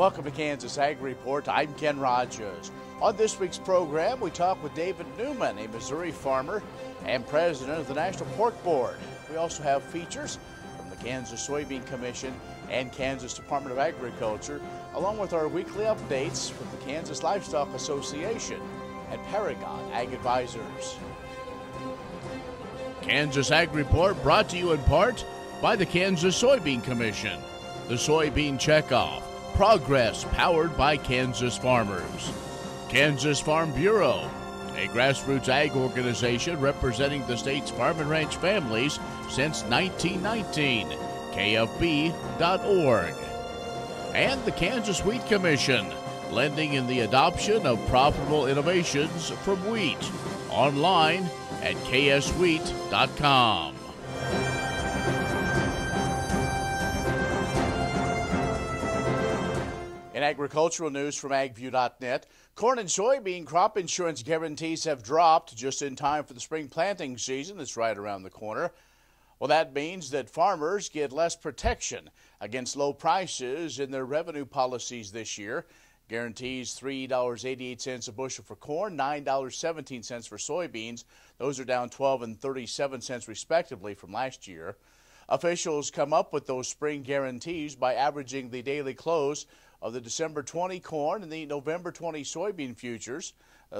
Welcome to Kansas Ag Report. I'm Ken Rahjes. On this week's program, we talk with David Newman, a Missouri farmer and president of the National Pork Board. We also have features from the Kansas Soybean Commission and Kansas Department of Agriculture, along with our weekly updates from the Kansas Livestock Association and Paragon Ag Advisors. Kansas Ag Report brought to you in part by the Kansas Soybean Commission, the Soybean Checkoff, Progress powered by Kansas farmers. Kansas Farm Bureau, a grassroots ag organization representing the state's farm and ranch families since 1919, kfb.org. And the Kansas Wheat Commission, lending in the adoption of profitable innovations from wheat, online at kswheat.com. In agricultural news from agview.net, corn and soybean crop insurance guarantees have dropped just in time for the spring planting season that's right around the corner. Well, that means that farmers get less protection against low prices in their revenue policies this year. Guarantees $3.88 a bushel for corn, $9.17 for soybeans. Those are down 12 and 37 cents respectively from last year. Officials come up with those spring guarantees by averaging the daily close of the December 20 corn and the November 20 soybean futures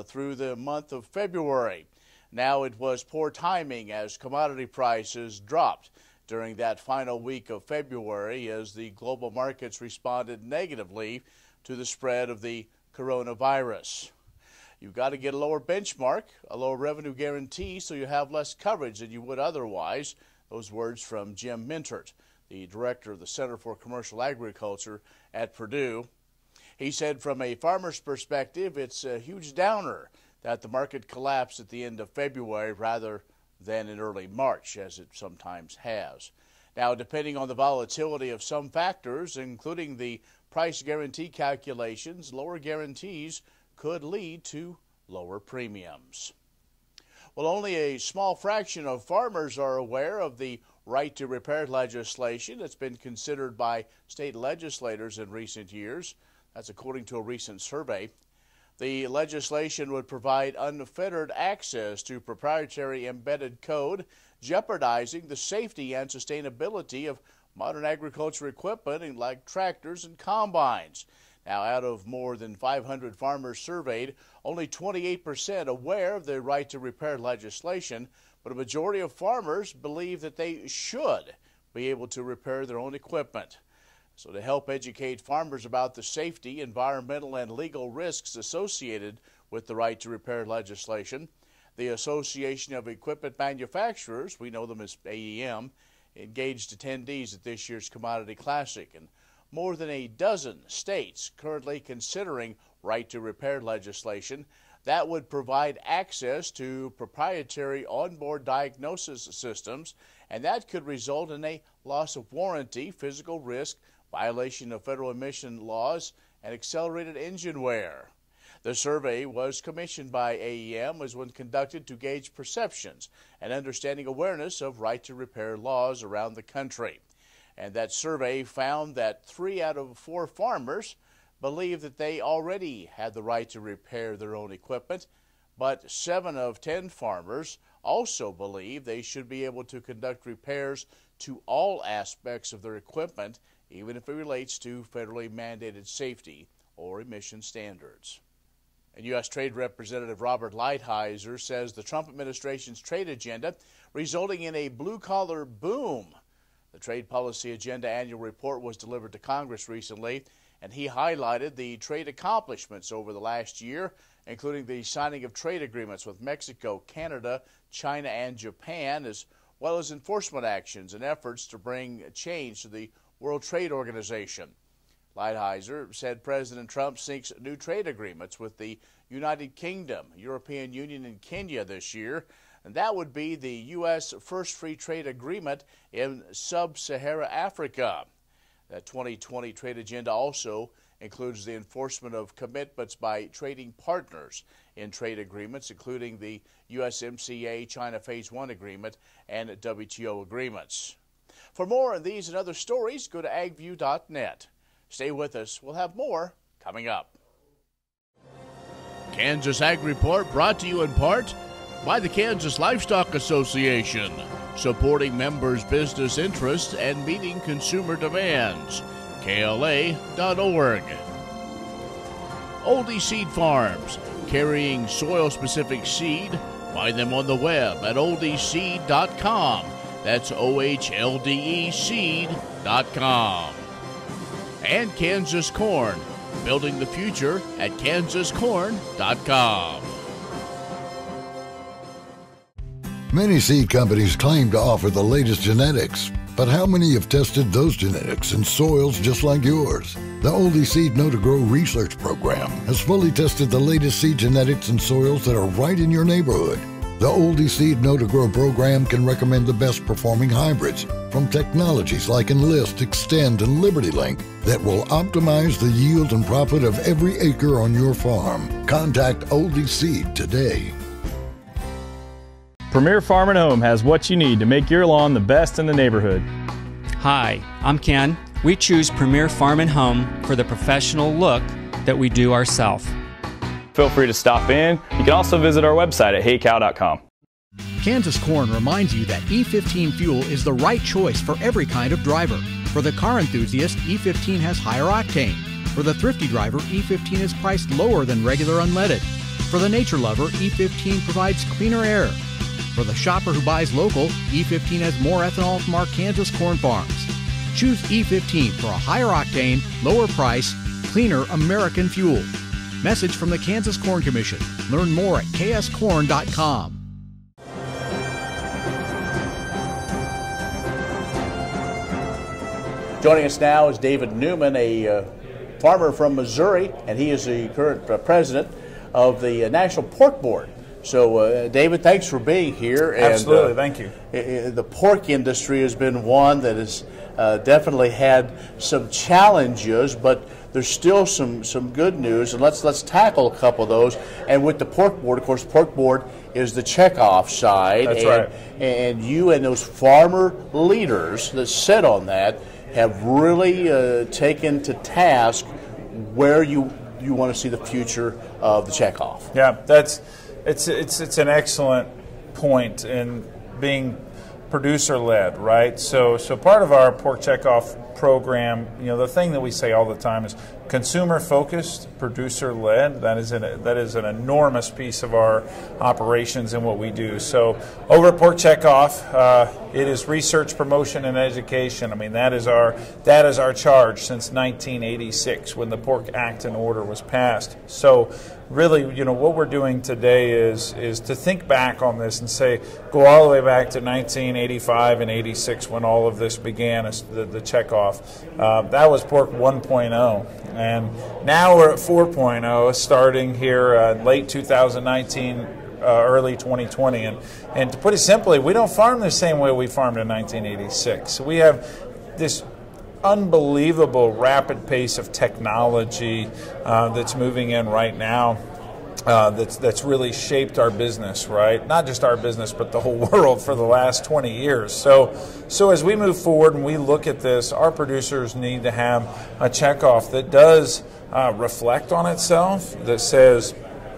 through the month of February. Now, it was poor timing as commodity prices dropped during that final week of February as the global markets responded negatively to the spread of the coronavirus. You've got to get a lower benchmark, a lower revenue guarantee, so you have less coverage than you would otherwise. Those words from Jim Mintert, the director of the Center for Commercial Agriculture at Purdue. He said from a farmer's perspective, it's a huge downer that the market collapsed at the end of February rather than in early March, as it sometimes has. Now, depending on the volatility of some factors, including the price guarantee calculations, lower guarantees could lead to lower premiums. Well, only a small fraction of farmers are aware of the right to repair legislation that's been considered by state legislators in recent years. That's according to a recent survey. The legislation would provide unfettered access to proprietary embedded code, jeopardizing the safety and sustainability of modern agriculture equipment like tractors and combines. Now, out of more than 500 farmers surveyed, only 28% aware of the right to repair legislation, but a majority of farmers believe that they should be able to repair their own equipment. So to help educate farmers about the safety, environmental, and legal risks associated with the right to repair legislation, the Association of Equipment Manufacturers, we know them as AEM, engaged attendees at this year's Commodity Classic, and more than a dozen states currently considering right to repair legislation that would provide access to proprietary onboard diagnosis systems, and that could result in a loss of warranty, physical risk, violation of federal emission laws, and accelerated engine wear. The survey was commissioned by AEM and was conducted to gauge perceptions and understanding awareness of right to repair laws around the country. And that survey found that 3 out of 4 farmers believe that they already had the right to repair their own equipment, but 7 of 10 farmers also believe they should be able to conduct repairs to all aspects of their equipment, even if it relates to federally mandated safety or emission standards. And U.S. Trade Representative Robert Lighthizer says the Trump administration's trade agenda resulting in a blue-collar boom. The Trade Policy Agenda annual report was delivered to Congress recently, and he highlighted the trade accomplishments over the last year, including the signing of trade agreements with Mexico, Canada, China, and Japan, as well as enforcement actions and efforts to bring change to the World Trade Organization. Lighthizer said President Trump seeks new trade agreements with the United Kingdom, European Union, and Kenya this year, and that would be the U.S. first free trade agreement in sub-Saharan Africa. The 2020 trade agenda also includes the enforcement of commitments by trading partners in trade agreements, including the USMCA China Phase 1 agreement and WTO agreements. For more on these and other stories, go to agview.net. Stay with us. We'll have more coming up. Kansas Ag Report brought to you in part by the Kansas Livestock Association, supporting members' business interests and meeting consumer demands. KLA.org. Ohlde Seed Farms, carrying soil-specific seed. Find them on the web at ohldeseed.com. That's OHLDE seed.com. And Kansas Corn, building the future at kscorn.com. Many seed companies claim to offer the latest genetics, but how many have tested those genetics in soils just like yours? The Ohlde Seed Know to Grow Research Program has fully tested the latest seed genetics in soils that are right in your neighborhood. The Ohlde Seed Know to Grow program can recommend the best performing hybrids from technologies like Enlist, Extend, and Liberty Link that will optimize the yield and profit of every acre on your farm. Contact Ohlde Seed today. Premier Farm and Home has what you need to make your lawn the best in the neighborhood. Hi, I'm Ken. We choose Premier Farm and Home for the professional look that we do ourselves. Feel free to stop in. You can also visit our website at haycow.com. Kansas Corn reminds you that E15 fuel is the right choice for every kind of driver. For the car enthusiast, E15 has higher octane. For the thrifty driver, E15 is priced lower than regular unleaded. For the nature lover, E15 provides cleaner air. For the shopper who buys local, E15 has more ethanol from our Kansas corn farms. Choose E15 for a higher octane, lower price, cleaner American fuel. Message from the Kansas Corn Commission. Learn more at kscorn.com. Joining us now is David Newman, a farmer from Missouri, and he is the current president of the National Pork Board. So, David, thanks for being here. And, absolutely, thank you. The pork industry has been one that has definitely had some challenges, but there's still some good news, and let's tackle a couple of those. And with the pork board, of course, pork board is the checkoff side. That's right. And you and those farmer leaders that sit on that have really taken to task where you want to see the future of the checkoff. Yeah, that's. It's an excellent point in being producer-led, right? So part of our pork checkoff program, you know, the thing that we say all the time is consumer-focused, producer-led. That is an enormous piece of our operations and what we do. So over at Pork Checkoff, it is research, promotion, and education. I mean, that is our charge since 1986 when the Pork Act and Order was passed. So really, you know, what we're doing today is to think back on this and say, go all the way back to 1985 and 86 when all of this began as the checkoff. That was Pork 1.0. And now we're at 4.0, starting here late 2019, early 2020. And to put it simply, we don't farm the same way we farmed in 1986. We have this unbelievable rapid pace of technology that's moving in right now. That's really shaped our business, right? Not just our business, but the whole world for the last 20 years. So as we move forward and we look at this, our producers need to have a checkoff that does reflect on itself, that says,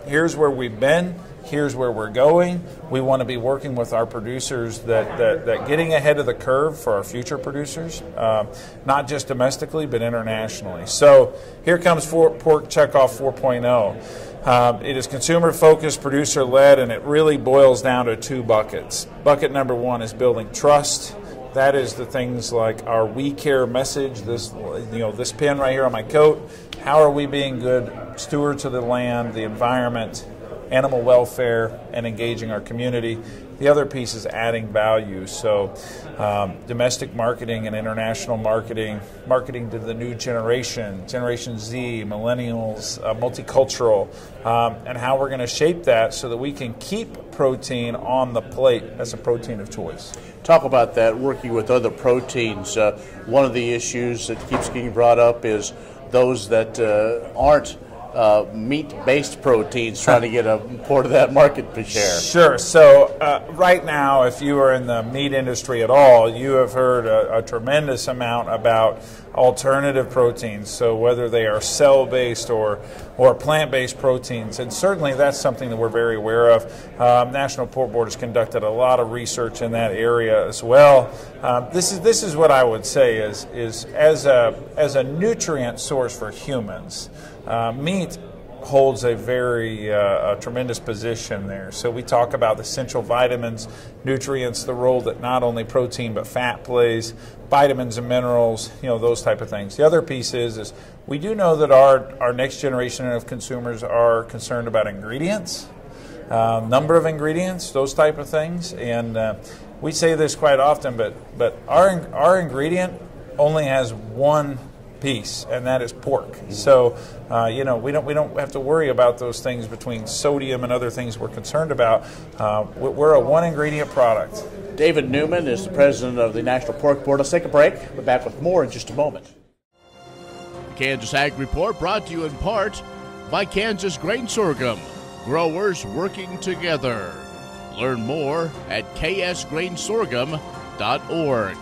here's where we've been, here's where we're going. We want to be working with our producers that getting ahead of the curve for our future producers, not just domestically, but internationally. So here comes Pork Checkoff 4.0. It is consumer-focused, producer-led, and it really boils down to two buckets. Bucket number one is building trust. That is the things like our We Care message, this pin right here on my coat. How are we being good stewards of the land, the environment, animal welfare, and engaging our community? The other piece is adding value, so domestic marketing and international marketing, marketing to the new generation, Generation Z, millennials, multicultural, and how we're going to shape that so that we can keep protein on the plate as a protein of choice. Talk about that, working with other proteins. One of the issues that keeps getting brought up is those that aren't meat-based proteins, trying to get a part of that market share? Sure. So right now, if you are in the meat industry at all, you have heard a tremendous amount about alternative proteins, so whether they are cell-based or plant-based proteins. And certainly that's something that we're very aware of. National Pork Board has conducted a lot of research in that area as well. This is what I would say is as a nutrient source for humans, meat holds a very a tremendous position there. So we talk about the essential vitamins, nutrients, the role that not only protein but fat plays, vitamins and minerals, you know, those type of things. The other piece is we do know that our next generation of consumers are concerned about ingredients, number of ingredients, those type of things. And we say this quite often, but our ingredient only has one piece, and that is pork. So you know, we don't have to worry about those things between sodium and other things we're concerned about. We're a one ingredient product. David Newman is the president of the National Pork Board. Let's take a break. We're back with more in just a moment. The Kansas Ag Report brought to you in part by Kansas Grain Sorghum, growers working together. Learn more at ksgrainsorghum.org.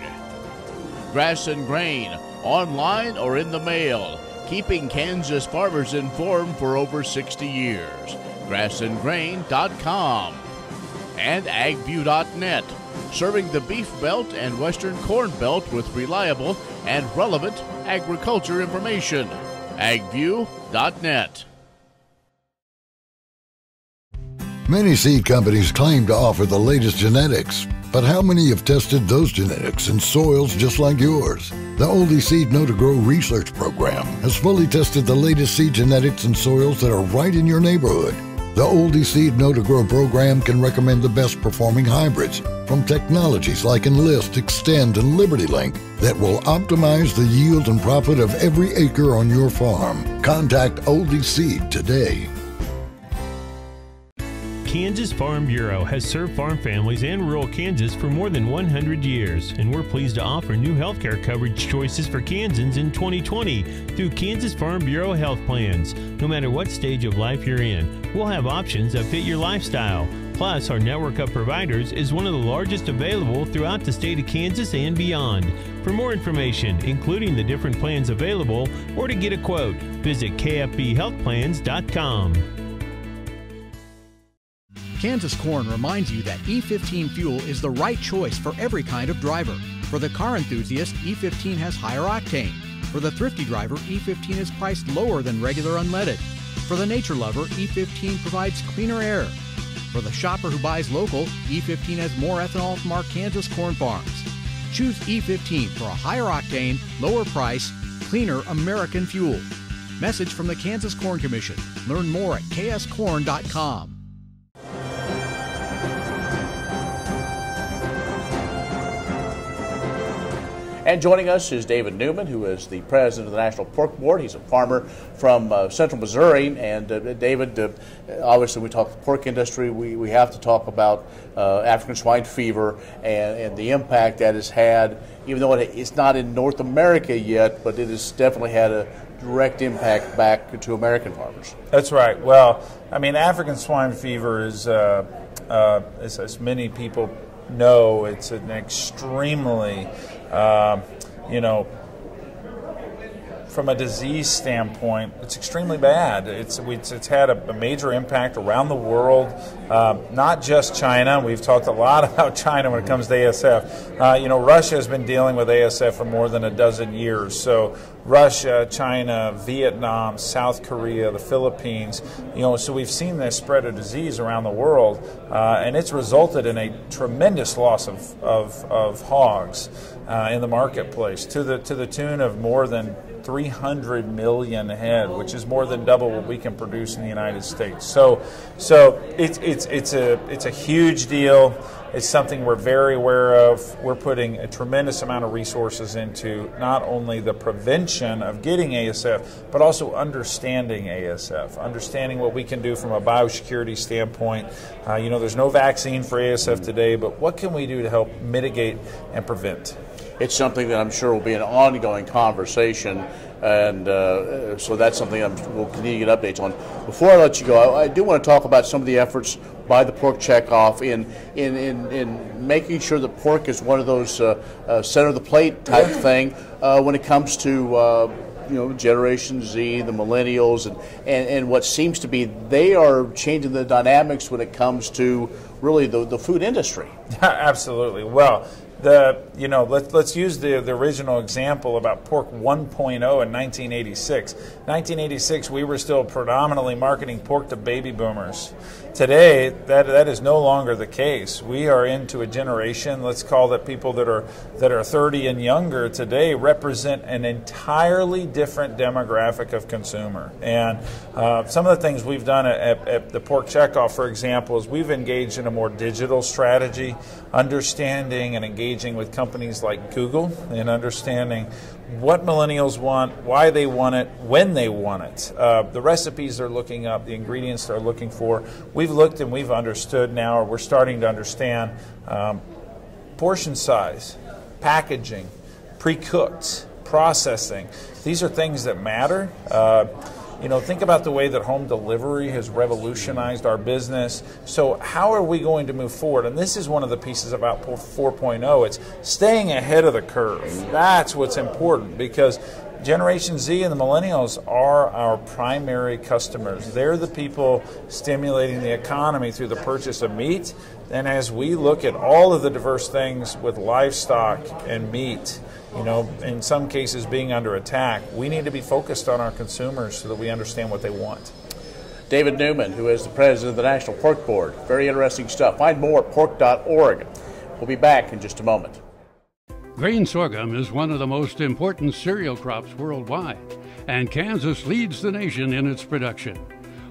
Grass and Grain, online or in the mail, keeping Kansas farmers informed for over 60 years. Grassandgrain.com. And agview.net, serving the Beef Belt and Western Corn Belt with reliable and relevant agriculture information. agview.net. Many seed companies claim to offer the latest genetics, but how many have tested those genetics in soils just like yours? The Ohlde Seed Know to Grow Research Program has fully tested the latest seed genetics in soils that are right in your neighborhood. The Ohlde Seed Know to Grow program can recommend the best performing hybrids from technologies like Enlist, Extend, and Liberty Link that will optimize the yield and profit of every acre on your farm. Contact Ohlde Seed today. Kansas Farm Bureau has served farm families and rural Kansas for more than 100 years, and we're pleased to offer new health care coverage choices for Kansans in 2020 through Kansas Farm Bureau health plans. No matter what stage of life you're in, we'll have options that fit your lifestyle. Plus, our network of providers is one of the largest available throughout the state of Kansas and beyond. For more information, including the different plans available, or to get a quote, visit kfbhealthplans.com. Kansas Corn reminds you that E15 fuel is the right choice for every kind of driver. For the car enthusiast, E15 has higher octane. For the thrifty driver, E15 is priced lower than regular unleaded. For the nature lover, E15 provides cleaner air. For the shopper who buys local, E15 has more ethanol from our Kansas corn farms. Choose E15 for a higher octane, lower price, cleaner American fuel. Message from the Kansas Corn Commission. Learn more at kscorn.com. And joining us is David Newman, who is the president of the National Pork Board. He's a farmer from central Missouri. And David, obviously we talk the pork industry. We have to talk about African swine fever and the impact that it's had, even though it's not in North America yet, but it has definitely had a direct impact back to American farmers. That's right. Well, I mean, African swine fever is, as many people know, it's an extremely... you know, from a disease standpoint, it's extremely bad. It's had a major impact around the world, not just China. We've talked a lot about China when it comes to ASF. You know, Russia has been dealing with ASF for more than a dozen years. So Russia, China, Vietnam, South Korea, the Philippines, you know, so we've seen this spread of disease around the world, and it's resulted in a tremendous loss of hogs in the marketplace to the tune of more than 300 million head, which is more than double what we can produce in the United States. So it's a huge deal. It's something we're very aware of. We're putting a tremendous amount of resources into not only the prevention of getting ASF, but also understanding ASF, understanding what we can do from a biosecurity standpoint. You know, there's no vaccine for ASF today, but what can we do to help mitigate and prevent? It's something that I'm sure will be an ongoing conversation, and so that's something we'll continue to get updates on. Before I let you go, I do want to talk about some of the efforts by the Pork Checkoff in making sure that pork is one of those center of the plate type thing when it comes to you know, Generation Z, the millennials, and what seems to be they are changing the dynamics when it comes to really the food industry. Absolutely. Well, you know, let's use the original example about pork 1.0 in 1986. 1986, we were still predominantly marketing pork to baby boomers. Today, that is no longer the case. We are into a generation, let's call that people that are 30 and younger today represent an entirely different demographic of consumer. And some of the things we've done at the Pork Checkoff, for example, is we've engaged in a more digital strategy, understanding and engaging with companies like Google and understanding what millennials want, why they want it, when they want it, the recipes they're looking up, the ingredients they're looking for. We've looked and we've understood now, or we're starting to understand portion size, packaging, pre-cooked, processing. These are things that matter. You know, think about the way that home delivery has revolutionized our business. So how are we going to move forward? And this is one of the pieces about 4.0. It's staying ahead of the curve. That's what's important, because Generation Z and the millennials are our primary customers. They're the people stimulating the economy through the purchase of meat. And as we look at all of the diverse things with livestock and meat, you know, in some cases being under attack, we need to be focused on our consumers so that we understand what they want. David Newman, who is the president of the National Pork Board. Very interesting stuff. Find more at pork.org. We'll be back in just a moment. Grain sorghum is one of the most important cereal crops worldwide, and Kansas leads the nation in its production.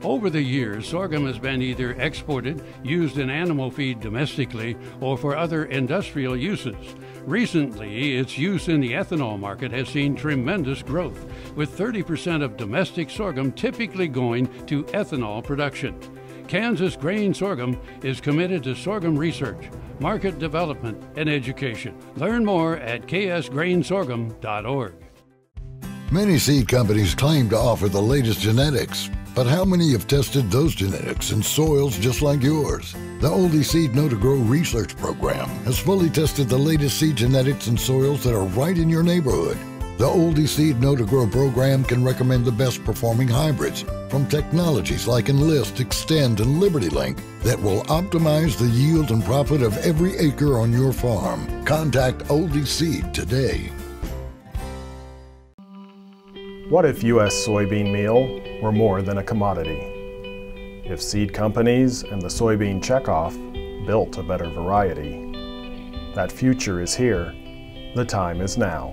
Over the years, sorghum has been either exported, used in animal feed domestically, or for other industrial uses. Recently, its use in the ethanol market has seen tremendous growth, with 30% of domestic sorghum typically going to ethanol production. Kansas Grain Sorghum is committed to sorghum research, market development, and education. Learn more at ksgrainsorghum.org. Many seed companies claim to offer the latest genetics, but how many have tested those genetics in soils just like yours? The Ohlde Seed Know to Grow Research Program has fully tested the latest seed genetics in soils that are right in your neighborhood. The Ohlde Seed Know to Grow program can recommend the best performing hybrids from technologies like Enlist, Extend, and Liberty Link that will optimize the yield and profit of every acre on your farm. Contact Ohlde Seed today. What if U.S. soybean meal were more than a commodity? If seed companies and the Soybean Checkoff built a better variety? That future is here. The time is now.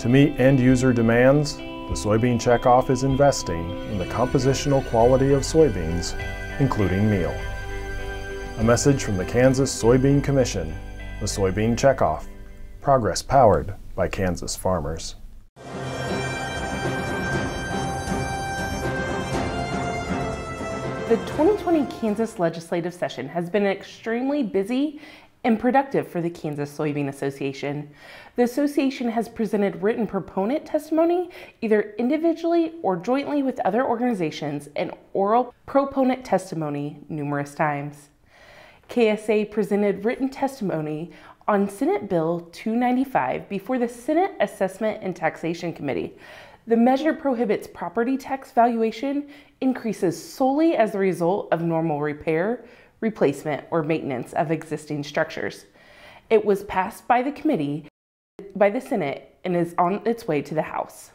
To meet end-user demands, the Soybean Checkoff is investing in the compositional quality of soybeans, including meal. A message from the Kansas Soybean Commission, the Soybean Checkoff, progress powered by Kansas farmers. The 2020 Kansas legislative session has been extremely busy and productive for the Kansas Soybean Association. The association has presented written proponent testimony, either individually or jointly with other organizations, and oral proponent testimony numerous times. KSA presented written testimony on Senate Bill 295 before the Senate Assessment and Taxation Committee. The measure prohibits property tax valuation increases solely as the result of normal repair, replacement, or maintenance of existing structures. It was passed by the committee, by the Senate, and is on its way to the House.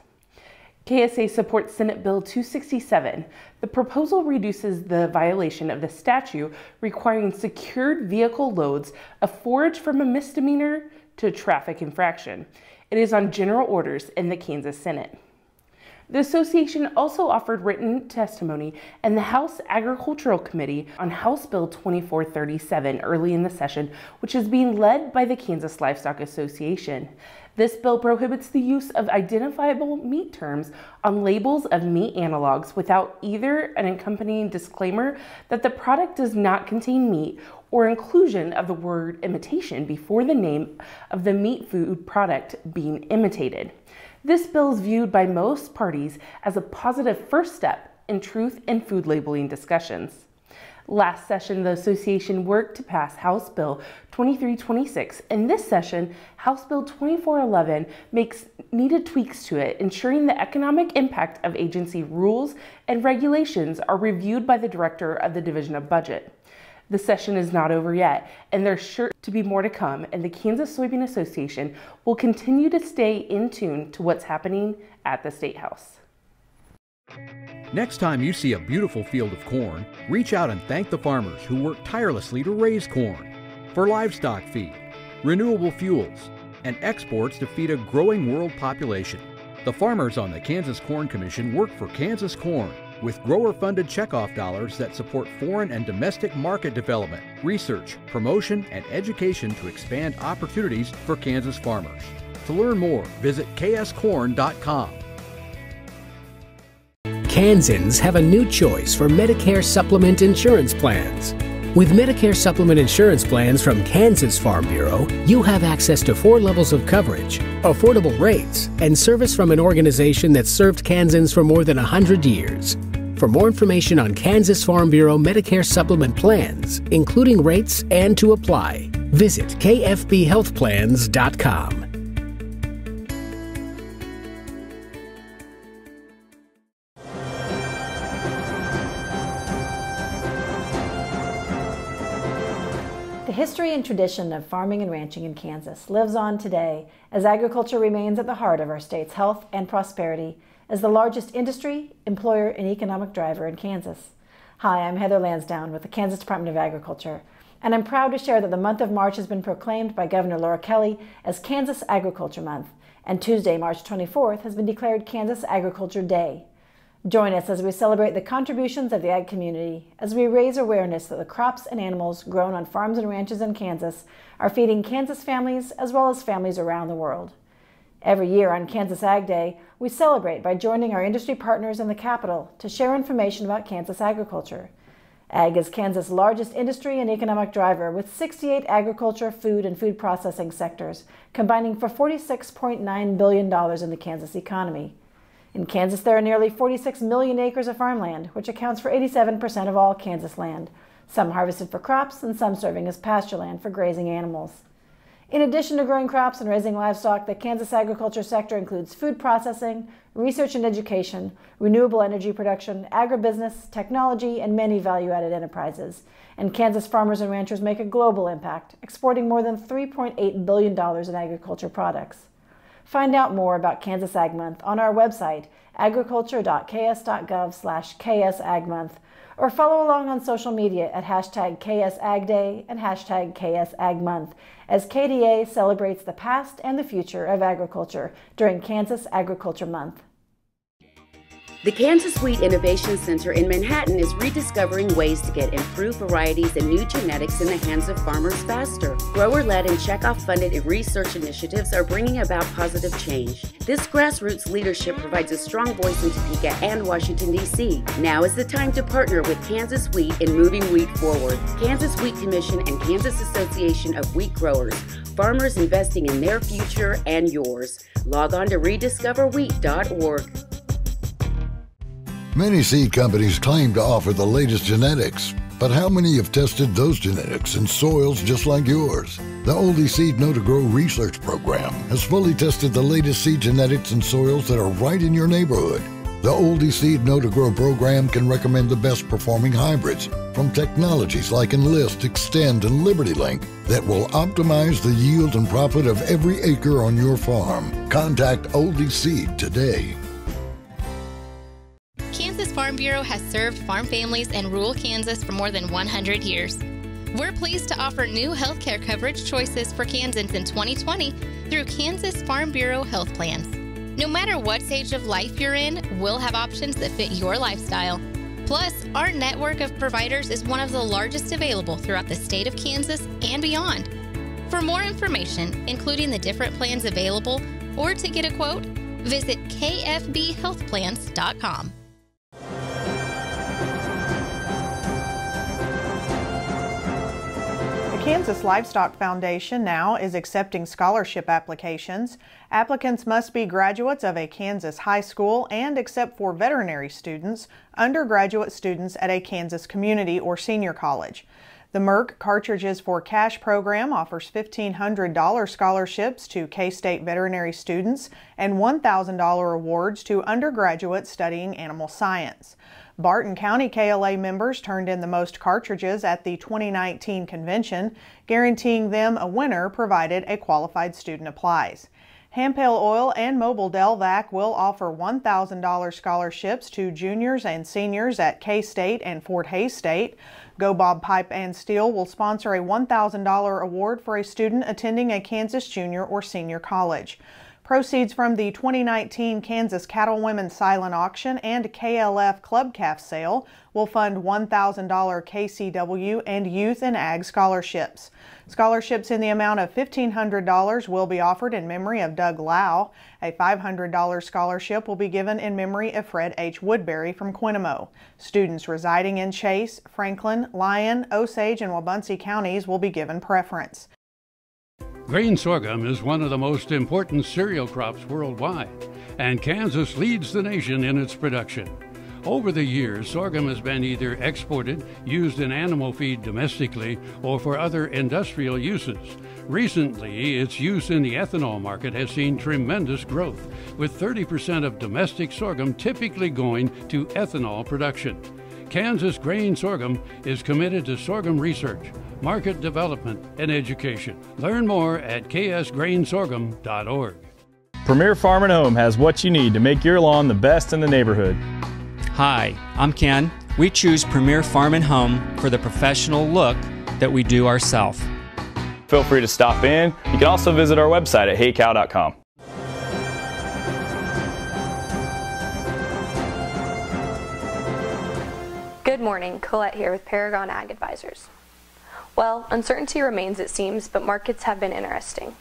KSA supports Senate Bill 267. The proposal reduces the violation of the statute requiring secured vehicle loads of forage from a misdemeanor to a traffic infraction. It is on general orders in the Kansas Senate. The association also offered written testimony in the House Agricultural Committee on House Bill 2437 early in the session, which is being led by the Kansas Livestock Association. This bill prohibits the use of identifiable meat terms on labels of meat analogs without either an accompanying disclaimer that the product does not contain meat or inclusion of the word imitation before the name of the meat food product being imitated. This bill is viewed by most parties as a positive first step in truth in food labeling discussions. Last session, the association worked to pass House Bill 2326. In this session, House Bill 2411 makes needed tweaks to it, ensuring the economic impact of agency rules and regulations are reviewed by the Director of the Division of Budget. The session is not over yet, and there's sure to be more to come, and the Kansas Soybean Association will continue to stay in tune to what's happening at the State House. Next time you see a beautiful field of corn, reach out and thank the farmers who work tirelessly to raise corn for livestock feed, renewable fuels, and exports to feed a growing world population. The farmers on the Kansas Corn Commission work for Kansas Corn with grower-funded checkoff dollars that support foreign and domestic market development, research, promotion, and education to expand opportunities for Kansas farmers. To learn more, visit kscorn.com. Kansans have a new choice for Medicare supplement insurance plans. With Medicare supplement insurance plans from Kansas Farm Bureau, you have access to 4 levels of coverage, affordable rates, and service from an organization that's served Kansans for more than 100 years. For more information on Kansas Farm Bureau Medicare supplement plans, including rates and to apply, visit kfbhealthplans.com. The history and tradition of farming and ranching in Kansas lives on today as agriculture remains at the heart of our state's health and prosperity as the largest industry, employer, and economic driver in Kansas. Hi, I'm Heather Lansdowne with the Kansas Department of Agriculture, and I'm proud to share that the month of March has been proclaimed by Governor Laura Kelly as Kansas Agriculture Month, and Tuesday, March 24th, has been declared Kansas Agriculture Day. Join us as we celebrate the contributions of the ag community, as we raise awareness that the crops and animals grown on farms and ranches in Kansas are feeding Kansas families as well as families around the world. Every year on Kansas Ag Day, we celebrate by joining our industry partners in the capital to share information about Kansas agriculture. Ag is Kansas' largest industry and economic driver with 68 agriculture, food, and food processing sectors, combining for $46.9 billion in the Kansas economy. In Kansas, there are nearly 46 million acres of farmland, which accounts for 87% of all Kansas land, some harvested for crops and some serving as pasture land for grazing animals. In addition to growing crops and raising livestock, the Kansas agriculture sector includes food processing, research and education, renewable energy production, agribusiness, technology, and many value-added enterprises. And Kansas farmers and ranchers make a global impact, exporting more than $3.8 billion in agriculture products. Find out more about Kansas Ag Month on our website, agriculture.ks.gov/ksagmonth, or follow along on social media at #KSAgDay and #KSAgMonth, as KDA celebrates the past and the future of agriculture during Kansas Agriculture Month. The Kansas Wheat Innovation Center in Manhattan is rediscovering ways to get improved varieties and new genetics in the hands of farmers faster. Grower-led and checkoff-funded research initiatives are bringing about positive change. This grassroots leadership provides a strong voice in Topeka and Washington, D.C. Now is the time to partner with Kansas Wheat in moving wheat forward. Kansas Wheat Commission and Kansas Association of Wheat Growers, farmers investing in their future and yours. Log on to rediscoverwheat.org. Many seed companies claim to offer the latest genetics, but how many have tested those genetics in soils just like yours? The Ohlde Seed Know to Grow Research Program has fully tested the latest seed genetics in soils that are right in your neighborhood. The Ohlde Seed Know to Grow program can recommend the best performing hybrids from technologies like Enlist, Extend, and Liberty Link that will optimize the yield and profit of every acre on your farm. Contact Ohlde Seed today. Kansas Farm Bureau has served farm families in rural Kansas for more than 100 years. We're pleased to offer new health care coverage choices for Kansans in 2020 through Kansas Farm Bureau Health Plans. No matter what stage of life you're in, we'll have options that fit your lifestyle. Plus, our network of providers is one of the largest available throughout the state of Kansas and beyond. For more information, including the different plans available, or to get a quote, visit kfbhealthplans.com. The Kansas Livestock Foundation now is accepting scholarship applications. Applicants must be graduates of a Kansas high school and, except for veterinary students, undergraduate students at a Kansas community or senior college. The Merck Cartridges for Cash program offers $1,500 scholarships to K-State veterinary students and $1,000 awards to undergraduates studying animal science. Barton County KLA members turned in the most cartridges at the 2019 convention, guaranteeing them a winner provided a qualified student applies. Hampel Oil and Mobil Delvac will offer $1,000 scholarships to juniors and seniors at K-State and Fort Hays State. GoBob Pipe and Steel will sponsor a $1,000 award for a student attending a Kansas junior or senior college. Proceeds from the 2019 Kansas Cattlewomen Silent Auction and KLF Club Calf Sale will fund $1,000 KCW and Youth in Ag scholarships. Scholarships in the amount of $1,500 will be offered in memory of Doug Lau. A $500 scholarship will be given in memory of Fred H. Woodbury from Quinimo. Students residing in Chase, Franklin, Lyon, Osage, and Wabunsee counties will be given preference. Grain sorghum is one of the most important cereal crops worldwide, and Kansas leads the nation in its production. Over the years, sorghum has been either exported, used in animal feed domestically, or for other industrial uses. Recently, its use in the ethanol market has seen tremendous growth, with 30% of domestic sorghum typically going to ethanol production. Kansas Grain Sorghum is committed to sorghum research, market development, and education. Learn more at ksgrainsorghum.org. Premier Farm and Home has what you need to make your lawn the best in the neighborhood. Hi, I'm Ken. We choose Premier Farm and Home for the professional look that we do ourselves. Feel free to stop in. You can also visit our website at haycow.com. Good morning, Colette here with Paragon Ag Advisors. Well, uncertainty remains, it seems, but markets have been interesting.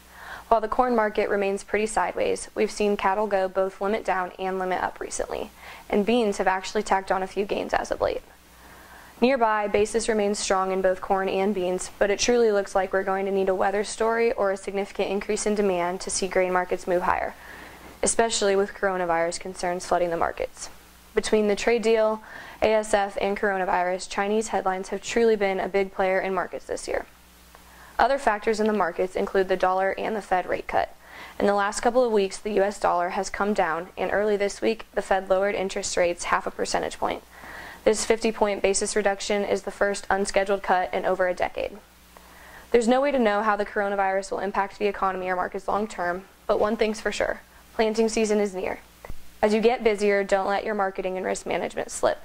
While the corn market remains pretty sideways, we've seen cattle go both limit down and limit up recently, and beans have actually tacked on a few gains as of late. Nearby, basis remains strong in both corn and beans, but it truly looks like we're going to need a weather story or a significant increase in demand to see grain markets move higher, especially with coronavirus concerns flooding the markets. Between the trade deal, ASF, and coronavirus, Chinese headlines have truly been a big player in markets this year. Other factors in the markets include the dollar and the Fed rate cut. In the last couple of weeks, the U.S. dollar has come down, and early this week, the Fed lowered interest rates 0.5 percentage point. This 50-point basis reduction is the first unscheduled cut in over a decade. There's no way to know how the coronavirus will impact the economy or markets long term, but one thing's for sure, planting season is near. As you get busier, don't let your marketing and risk management slip.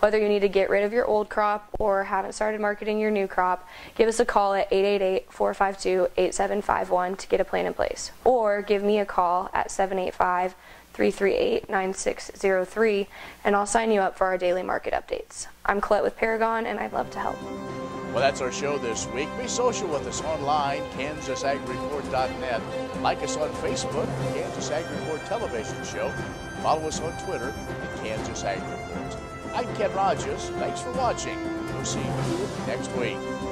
Whether you need to get rid of your old crop or haven't started marketing your new crop, give us a call at 888-452-8751 to get a plan in place. Or give me a call at 785-338-9603 and I'll sign you up for our daily market updates. I'm Colette with Paragon and I'd love to help. Well, that's our show this week. Be social with us online, ksaggreport.net. Like us on Facebook, the Kansas Ag Report television show. Follow us on Twitter at Kansas Ag Report. I'm Ken Rahjes. Thanks for watching. We'll see you next week.